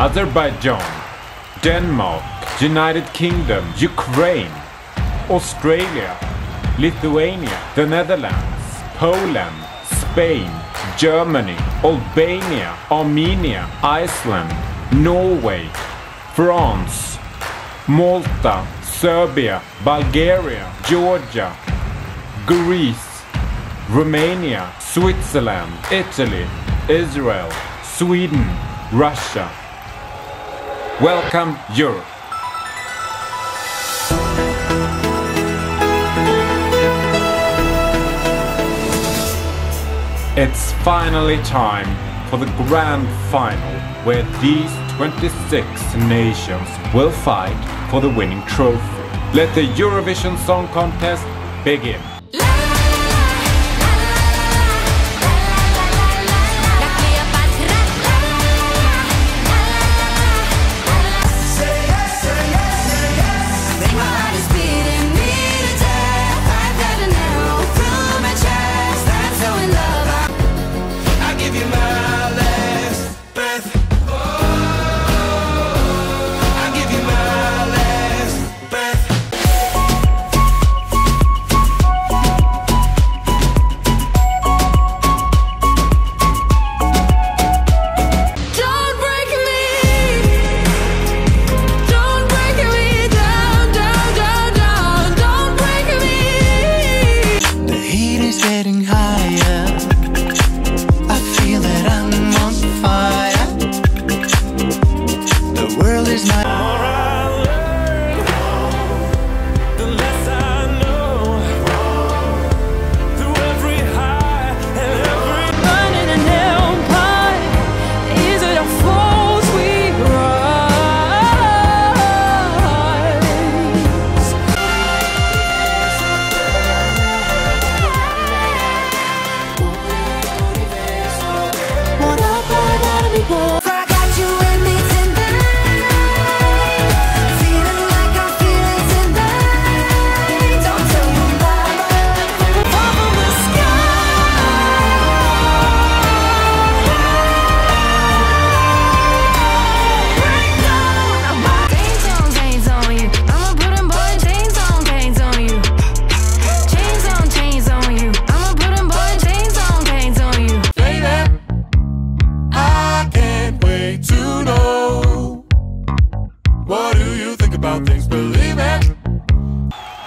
Azerbaijan, Denmark, United Kingdom, Ukraine, Australia, Lithuania, the Netherlands, Poland, Spain, Germany, Albania, Armenia, Iceland, Norway, France, Malta, Serbia, Bulgaria, Georgia, Greece, Romania, Switzerland, Italy, Israel, Sweden, Russia. Welcome, Europe. It's finally time for the grand final, where these 26 nations will fight for the winning trophy. Let the Eurovision Song Contest begin.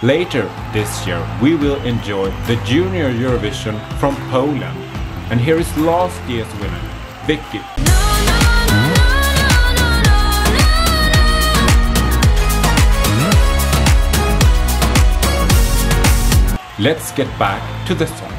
Later this year we will enjoy the Junior Eurovision from Poland, and here is last year's winner, Vicky. Let's get back to the songs.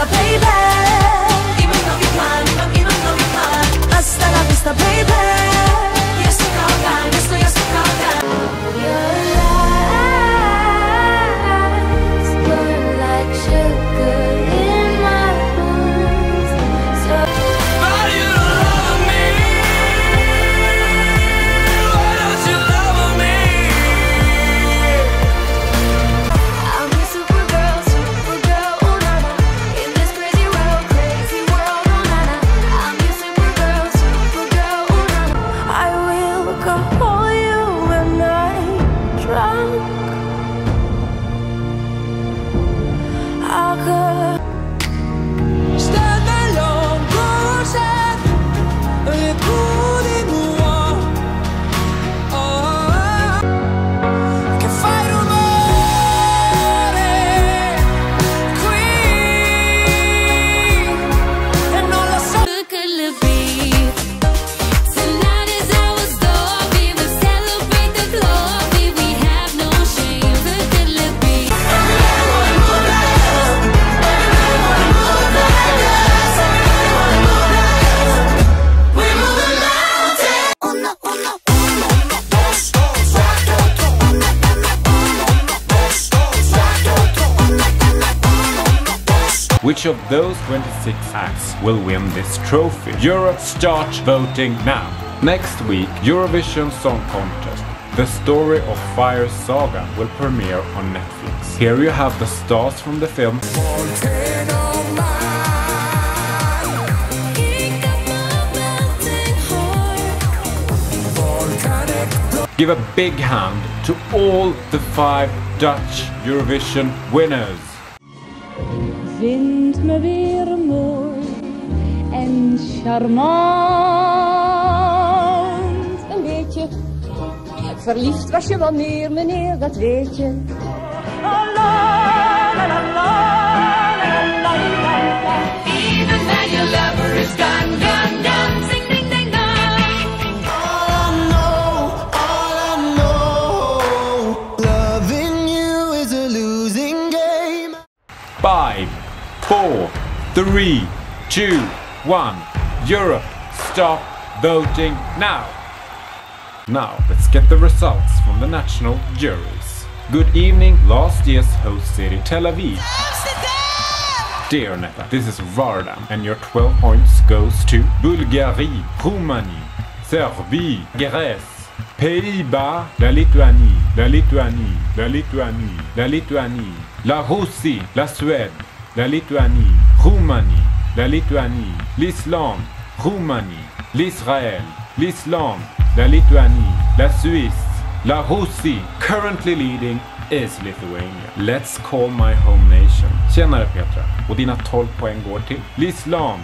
Baby Which of those 26 acts will win this trophy? Europe, start voting now! Next week, Eurovision Song Contest: The Story of Fire Saga will premiere on Netflix. Here you have the stars from the film. Give a big hand to all the 5 Dutch Eurovision winners. Vind me weer mooi en charmant. Een beetje verliefd was je wel meer, meneer, dat weet je. Even when your lover is gone, gone, gone. Sing, ding, ding, dong. All I know, loving you is a losing game. 5, 4, 3, 2, 1. Europe, stop voting now. Now, let's get the results from the national juries. Good evening, last year's host city, Tel Aviv. Dear Neta, this is Varda, and your 12 points goes to Bulgaria, Romania, Serbia, Greece, Pays-Bas, La Lituanie, La Lituanie, La Lituanie, La Lituanie, La Russie, La Suède, La Lituanie, Roumanie, La Lituanie, l'Islande, Roumanie, l'Israël, l'Islande, La Lituanie, La Suisse, La Russie. Currently leading is Lithuania. Let's call my home nation. Tjenare Petra, och dina 12 poäng går till l'Islande,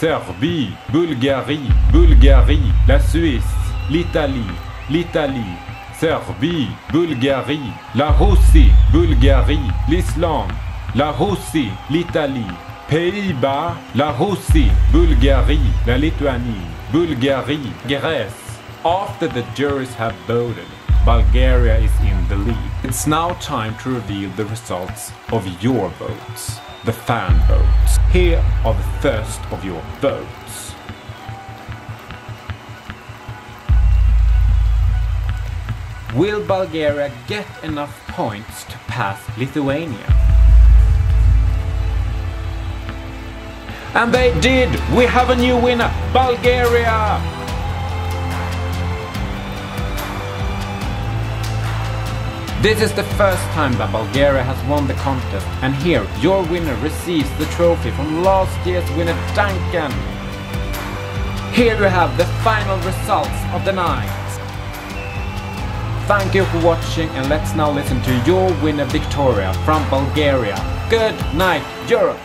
Serbie, Bulgarie, Bulgarie, La Suisse, l'Italie, l'Italie, Serbie, Bulgarie, La Russie, Bulgarie, l'Islande, La Russie, l'Italie, Pays-Bas, La Russie, Bulgarie, La Lituanie, Bulgarie, Grèce. After the juries have voted, Bulgaria is in the lead. It's now time to reveal the results of your votes, the fan votes. Here are the first of your votes. Will Bulgaria get enough points to pass Lithuania? And they did! We have a new winner, Bulgaria! This is the first time that Bulgaria has won the contest, and here your winner receives the trophy from last year's winner Duncan. Here you have the final results of the night. Thank you for watching, and let's now listen to your winner Victoria from Bulgaria. Good night, Europe!